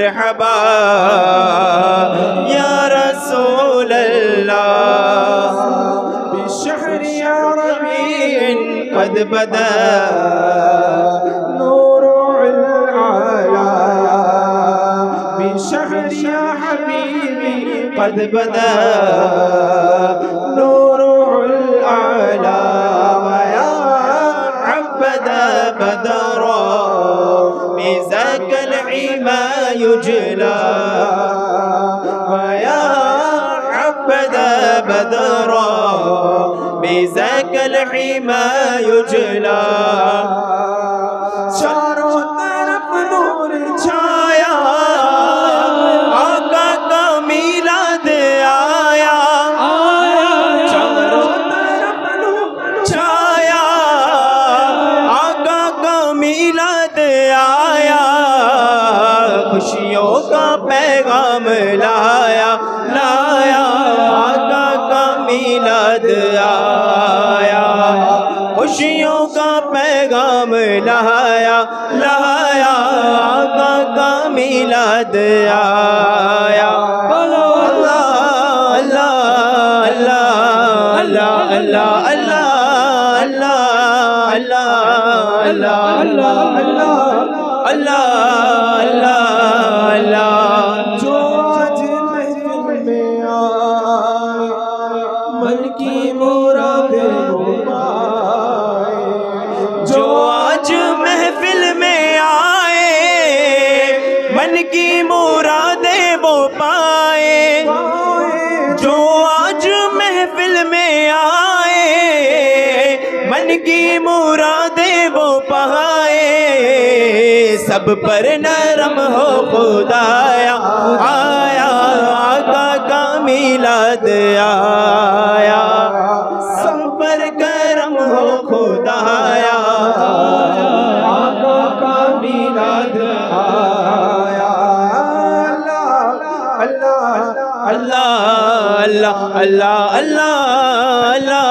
مرحبا يا رسول الله بشهر ربيع قد بدا نور العلا بشهر يا حبيبي قد بدا نور العلا ويا عبدا بدرا بذاك العما يجلى ويا عبدا بدرا بذاك العما يجلى چاروں طرف نور چھایا آقا کا میلاد آیا چاروں طرف نور چھایا آقا کا میلاد آیا خوشیوں کا پیغام لایا لایا آقا کا میلاد آیا خوشیوں کا پیغام لایا لایا آقا کا میلاد آیا اللہ اللہ اللہ اللہ اللہ اللہ اللہ اللہ اللہ جو آج محفل میں آئے من کی مرادیں پائے جو آج محفل میں آئے من کی مرادیں پائے جو آج محفل میں آئے من کی مرادیں پائے سب پر نرم ہو خدایا آیا آقا کا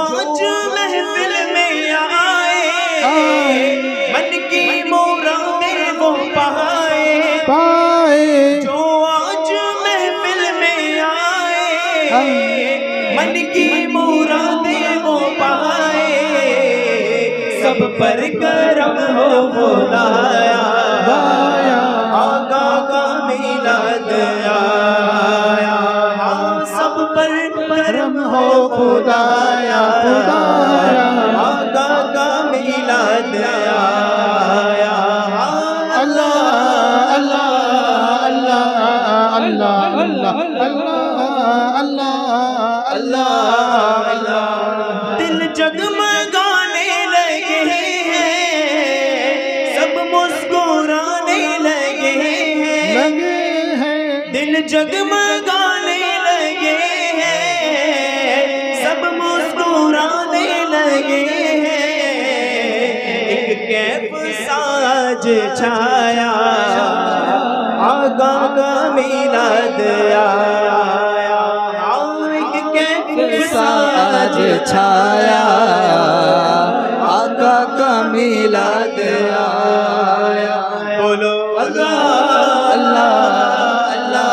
آج محفل میں آئے من کی مرادیں وہ پائے جو آج محفل میں آئے من کی مرادیں وہ پائے سب پر کرم ہو خدایا آقا کا میلاد آیا سب پر کرم ہو خدایا آقا کا میلاد آیا اللہ اللہ اللہ اللہ اللہ اللہ اللہ اللہ دل جگمگانے لگے ہیں سب مسکرانے لگے ہیں دل جگمگانے ساج چھایا آقا کا میلاد آیا ساج چھایا آقا کا میلاد آیا بولو اللہ اللہ اللہ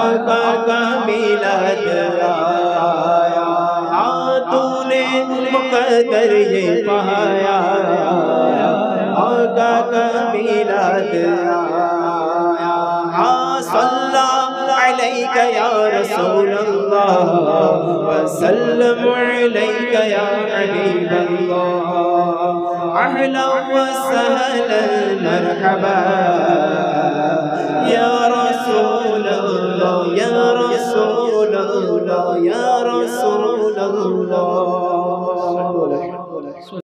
آقا کا میلاد آیا تو نے مقدر یہ پایا آقا کا میلاد آیا علیکہ یا رسول اللہ وسلم علیکہ یا حبیب اللہ اہلا وسہلا مرحبا یا رسول اللہ یا رسول اللہ یا رسول اللہ